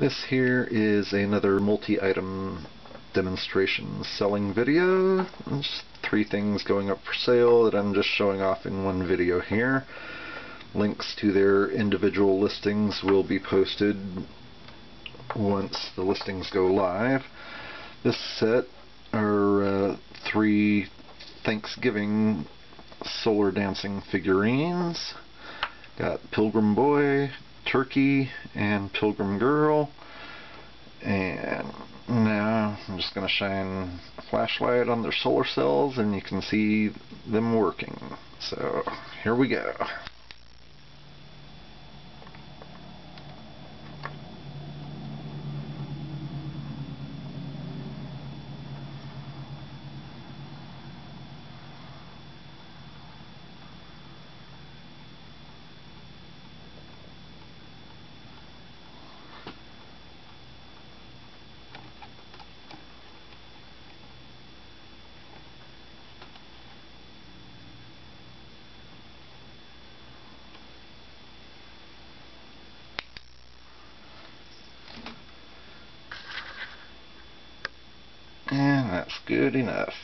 This here is another multi-item demonstration selling video. Just three things going up for sale that I'm just showing off in one video here. Links to their individual listings will be posted once the listings go live. This set are three Thanksgiving solar dancing figurines. Got Pilgrim Boy, Turkey, and Pilgrim Girl. And now I'm just going to shine a flashlight on their solar cells and you can see them working. So here we go. That's good enough.